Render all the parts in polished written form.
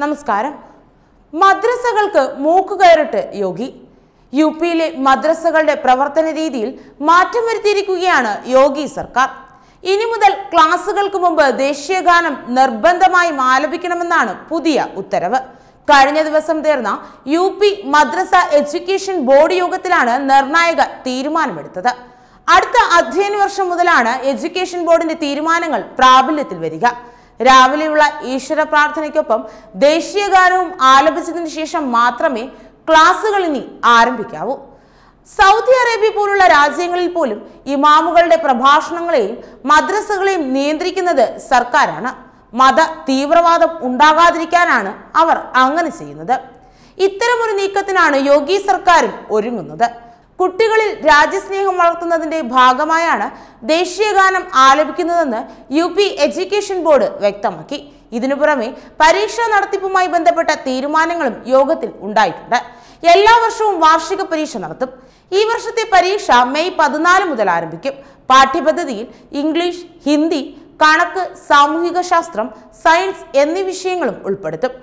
നമസ്കാരം. മദ്രസകൾക്ക് മൂക്ക് കയറിട്ട് യോഗി. യുപിയിലെ മദ്രസകളുടെ പ്രവർത്തന രീതിയിൽ മാറ്റം വരുത്തിയിരിക്കുകയാണ് യോഗി സർക്കാർ. ഇനി മുതൽ ക്ലാസുകൾക്ക് മുമ്പ് ദേശീയഗാനം നിർബന്ധമായും ആലപിക്കണമെന്നാണ് പുതിയ ഉത്തരവ്. കഴിഞ്ഞ ദിവസം ചേർന്ന യു പി മദ്രസ എഡ്യൂക്കേഷൻ ബോർഡ് യോഗത്തിലാണ് നിർണായക തീരുമാനമെടുത്തത്. അടുത്ത അധ്യയന വർഷം മുതലാണ് എഡ്യൂക്കേഷൻ ബോർഡിന്റെ തീരുമാനങ്ങൾ പ്രാബല്യത്തിൽ വരിക. രാവിലെയുള്ള ഈശ്വര പ്രാർത്ഥനയ്ക്കൊപ്പം ദേശീയഗാനവും ആലപിച്ചതിന് ശേഷം മാത്രമേ ക്ലാസുകൾ ഇനി ആരംഭിക്കാവൂ. സൗദി അറേബ്യ പോലുള്ള രാജ്യങ്ങളിൽ പോലും ഇമാമുകളുടെ പ്രഭാഷണങ്ങളെയും മദ്രസകളെയും നിയന്ത്രിക്കുന്നത് സർക്കാരാണ്. മത തീവ്രവാദം ഉണ്ടാകാതിരിക്കാനാണ് അവർ അങ്ങനെ ചെയ്യുന്നത്. ഇത്തരമൊരു നീക്കത്തിനാണ് യോഗി സർക്കാരും ഒരുങ്ങുന്നത്. കുട്ടികളിൽ രാജ്യസ്നേഹം വളർത്തുന്നതിന്റെ ഭാഗമായാണ് ദേശീയഗാനം ആലപിക്കുന്നതെന്ന് യു പി എഡ്യൂക്കേഷൻ ബോർഡ് വ്യക്തമാക്കി. ഇതിനു പുറമെ പരീക്ഷാ നടത്തിപ്പുമായി ബന്ധപ്പെട്ട തീരുമാനങ്ങളും യോഗത്തിൽ ഉണ്ടായിട്ടുണ്ട്. എല്ലാ വർഷവും വാർഷിക പരീക്ഷ നടത്തും. ഈ വർഷത്തെ പരീക്ഷ മെയ് 14 മുതൽ ആരംഭിക്കും. പാഠ്യപദ്ധതിയിൽ ഇംഗ്ലീഷ്, ഹിന്ദി, കണക്ക്, സാമൂഹിക ശാസ്ത്രം, സയൻസ് എന്നീ വിഷയങ്ങളും ഉൾപ്പെടുത്തും.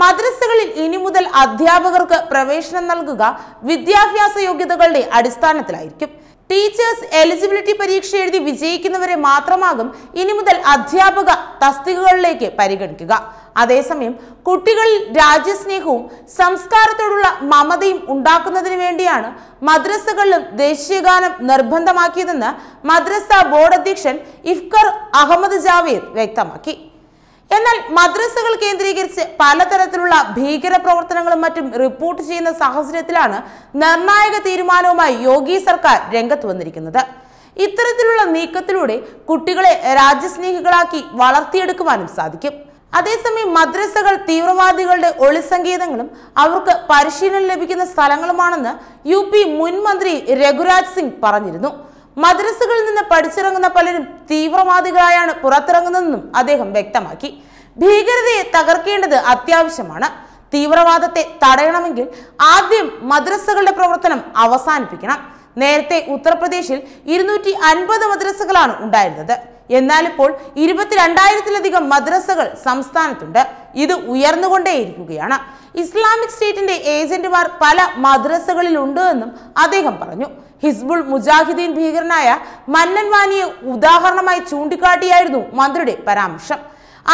മദ്രസകളിൽ ഇനി മുതൽ അധ്യാപകർക്ക് പ്രവേശനം നൽകുക വിദ്യാഭ്യാസ യോഗ്യതകളുടെ അടിസ്ഥാനത്തിലായിരിക്കും. ടീച്ചേഴ്സ് എലിജിബിലിറ്റി പരീക്ഷ എഴുതി വിജയിക്കുന്നവരെ മാത്രമാകും ഇനി മുതൽ അധ്യാപക തസ്തികകളിലേക്ക് പരിഗണിക്കുക. അതേസമയം കുട്ടികളിൽ രാജ്യസ്നേഹവും സംസ്കാരത്തോടുള്ള മമതയും ഉണ്ടാക്കുന്നതിന് വേണ്ടിയാണ് മദ്രസകളിലും ദേശീയഗാനം നിർബന്ധമാക്കിയതെന്ന് മദ്രസ ബോർഡ് അധ്യക്ഷൻ ഇഫ്കർ അഹമ്മദ് ജാവേദ് വ്യക്തമാക്കി. എന്നാൽ മദ്രസകൾ കേന്ദ്രീകരിച്ച് പലതരത്തിലുള്ള ഭീകര പ്രവർത്തനങ്ങളും മറ്റും റിപ്പോർട്ട് ചെയ്യുന്ന സാഹചര്യത്തിലാണ് നിർണായക തീരുമാനവുമായി യോഗി സർക്കാർ രംഗത്ത് വന്നിരിക്കുന്നത്. ഇത്തരത്തിലുള്ള നീക്കത്തിലൂടെ കുട്ടികളെ രാജ്യസ്നേഹികളാക്കി വളർത്തിയെടുക്കുവാനും സാധിക്കും. അതേസമയം മദ്രസകൾ തീവ്രവാദികളുടെ ഒളിസങ്കേതങ്ങളും അവർക്ക് പരിശീലനം ലഭിക്കുന്ന സ്ഥലങ്ങളുമാണെന്ന് യു പി മുൻ മന്ത്രി രഘുരാജ് സിംഗ് പറഞ്ഞിരുന്നു. മദ്രസകളിൽ നിന്ന് പഠിച്ചിറങ്ങുന്ന പലരും തീവ്രവാദികളായാണ് പുറത്തിറങ്ങുന്നതെന്നും അദ്ദേഹം വ്യക്തമാക്കി. ഭീകരതയെ തകർക്കേണ്ടത് അത്യാവശ്യമാണ്. തീവ്രവാദത്തെ തടയണമെങ്കിൽ ആദ്യം മദ്രസകളുടെ പ്രവർത്തനം അവസാനിപ്പിക്കണം. നേരത്തെ ഉത്തർപ്രദേശിൽ 250 മദ്രസകളാണ് ഉണ്ടായിരുന്നത്. എന്നാൽ ഇപ്പോൾ 22,000-ലധികം മദ്രസകൾ സംസ്ഥാനത്തുണ്ട്. ഇത് ഉയർന്നുകൊണ്ടേയിരിക്കുകയാണ്. ഇസ്ലാമിക് സ്റ്റേറ്റിന്റെ ഏജന്റുമാർ പല മദ്രസകളിലുണ്ട് എന്നും അദ്ദേഹം പറഞ്ഞു. ഹിസ്ബുൾ മുജാഹിദീൻ ഭീകരനായ മന്നൻവാനിയെ ഉദാഹരണമായി ചൂണ്ടിക്കാട്ടിയായിരുന്നു മന്ത്രിയുടെ പരാമർശം.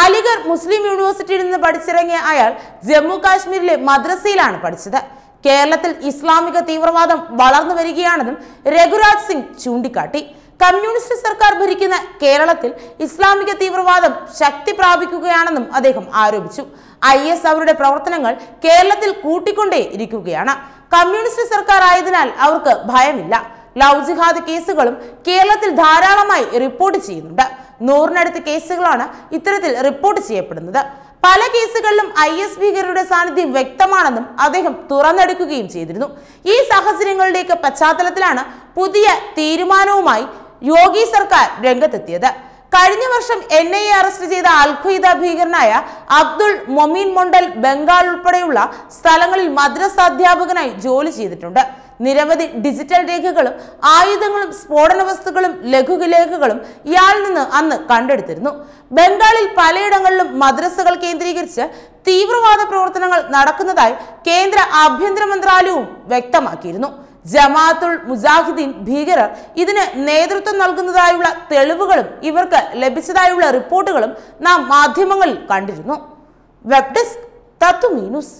അലിഗഡ് മുസ്ലിം യൂണിവേഴ്സിറ്റിയിൽ നിന്ന് പഠിച്ചിറങ്ങിയ അയാൾ ജമ്മു കാശ്മീരിലെ മദ്രസയിലാണ് പഠിച്ചത്. കേരളത്തിൽ ഇസ്ലാമിക തീവ്രവാദം വളർന്നു വരികയാണെന്നും രഘുരാജ് സിംഗ് ചൂണ്ടിക്കാട്ടി. കമ്മ്യൂണിസ്റ്റ് സർക്കാർ ഭരിക്കുന്ന കേരളത്തിൽ ഇസ്ലാമിക തീവ്രവാദം ശക്തി പ്രാപിക്കുകയാണെന്നും അദ്ദേഹം ആരോപിച്ചു. IS അവരുടെ പ്രവർത്തനങ്ങൾ കേരളത്തിൽ കൂട്ടിക്കൊണ്ടേ ഇരിക്കുകയാണ്. കമ്മ്യൂണിസ്റ്റ് സർക്കാർ ആയതിനാൽ അവർക്ക് ഭയമില്ല. ലവ് ജിഹാദ് കേസുകളും കേരളത്തിൽ ധാരാളമായി റിപ്പോർട്ട് ചെയ്യുന്നുണ്ട്. 100-നടുത്ത് കേസുകളാണ് ഇത്തരത്തിൽ റിപ്പോർട്ട് ചെയ്യപ്പെടുന്നത്. പല കേസുകളിലും IS ഭീകരരുടെ സാന്നിധ്യം വ്യക്തമാണെന്നും അദ്ദേഹം തുറന്നെടുക്കുകയും ചെയ്തിരുന്നു. ഈ സാഹചര്യങ്ങളുടെയൊക്കെ പശ്ചാത്തലത്തിലാണ് പുതിയ തീരുമാനവുമായി യോഗി സർക്കാർ രംഗത്തെത്തിയത്. കഴിഞ്ഞ വർഷം NIA അറസ്റ്റ് ചെയ്ത അൽഖ്വയ്ദ ഭീകരനായ അബ്ദുൾ മൊമീൻ മൊണ്ടൽ ബംഗാൾ ഉൾപ്പെടെയുള്ള സ്ഥലങ്ങളിൽ മദ്രസ അധ്യാപകനായി ജോലി ചെയ്തിട്ടുണ്ട്. നിരവധി ഡിജിറ്റൽ രേഖകളും ആയുധങ്ങളും സ്ഫോടന വസ്തുക്കളും ലഘുലേഖകളും ഇയാളിൽ നിന്ന് അന്ന് കണ്ടെടുത്തിരുന്നു. ബംഗാളിൽ പലയിടങ്ങളിലും മദ്രസകൾ കേന്ദ്രീകരിച്ച് തീവ്രവാദ പ്രവർത്തനങ്ങൾ നടക്കുന്നതായി കേന്ദ്ര ആഭ്യന്തര മന്ത്രാലയവും വ്യക്തമാക്കിയിരുന്നു. ജമാഅത്തുൽ മുജാഹിദീൻ ഭീകരർ ഇതിന് നേതൃത്വം നൽകുന്നതായുള്ള തെളിവുകളും ഇവർക്ക് ലഭിച്ചതായുള്ള റിപ്പോർട്ടുകളും നാം മാധ്യമങ്ങളിൽ കണ്ടിരുന്നു. Web desk Tatwamayi news.